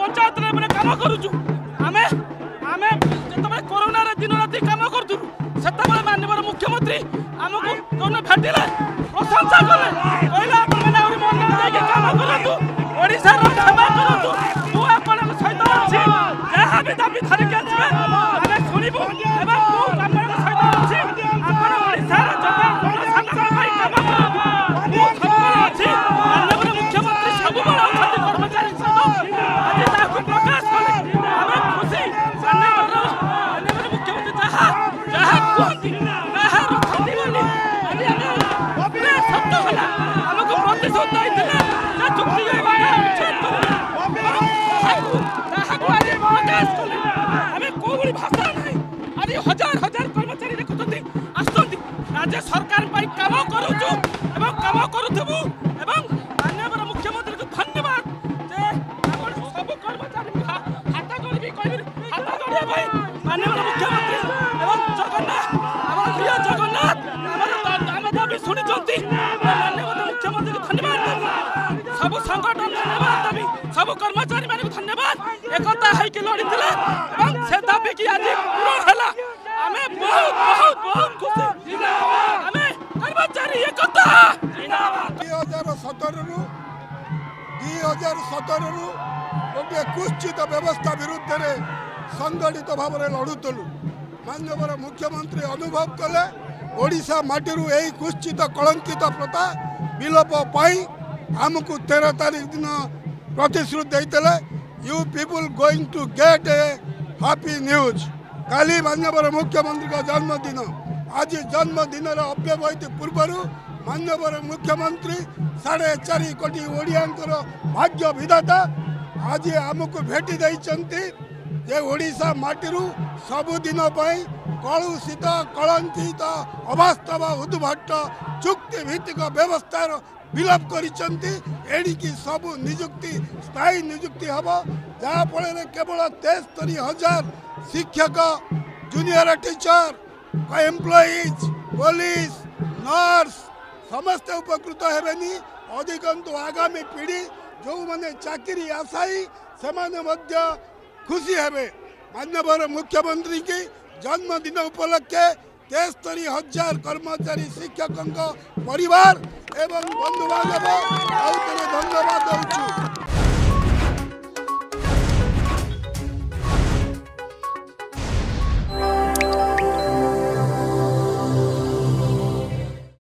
पंचायत कम करूँ आमे आमे जिते कोरोना दिन राति कम करते माननीय मुख्यमंत्री आमको जो भेटिले प्रशंसा कले कहले आप मन लगे कम करूँ ओडिशा सेवा करूँ मुझे आप सहित अच्छी जहाँ भी दाबी धरिक आसबे शुणबू हजार हजार कर्मचारी देखुंत आसुंत राज्य सरकार कम करूँ एवं माननीय मुख्यमंत्री को धन्यवाद जे सब कर्मचारी हाथ जोड़ी हाथ जोड़िया भाई माननीय मुख्यमंत्री एवं जगन्नाथ आम प्रिय जगन्नाथ आम दाबी शुणी माननीय मुख्यमंत्री को धन्यवाद सब संगठन धन्यवाद दाबी सब कर्मचारी मान धन्यवाद एकता होकर लड़ीले से दाबी कि आज पूरण है बहुत बहुत बहुत खुशी हमें कर्मचारी एकता 2017 रु 2017 कुश्चित व्यवस्था विरुद्ध रे संगठित भाव में लड़ुतलु माननीय मुख्यमंत्री अनुभव कले ओडिशा माटी रु एही कुश्चित कलंकित प्रथा विलोप पाई हमकु 13 तारीख दिन प्रतिश्रुति देइतले you people going to get a happy news. काली माननीय मुख्यमंत्री का जन्मदिन आज जन्मदिन अव्यवहित पूर्वर माननीय मुख्यमंत्री 4.5 कोटी ओडिया भाग्य विधाता आज आमको भेटी जे ओडिशा माटी सबुदिन कलुषित कलंकित अवास्तव उद्भट चुक्ति भित्तिक व्यवस्थार विलोप करिसंती सबु नियुक्ति स्थायी नियुक्ति हम जहाँफल केवल 73,000 शिक्षक junior teacher employees police nurse समस्ते उपकृत हेबेनी अधिकंत आगामी पीढ़ी जो माने चाकरी आशायी से मध्य खुशी हेबे। माननीय मुख्यमंत्री की जन्मदिन उपलक्षे 73,000 कर्मचारी शिक्षकों परिवार एवं बंधुबांधव आउ धन्यवाद दूँ।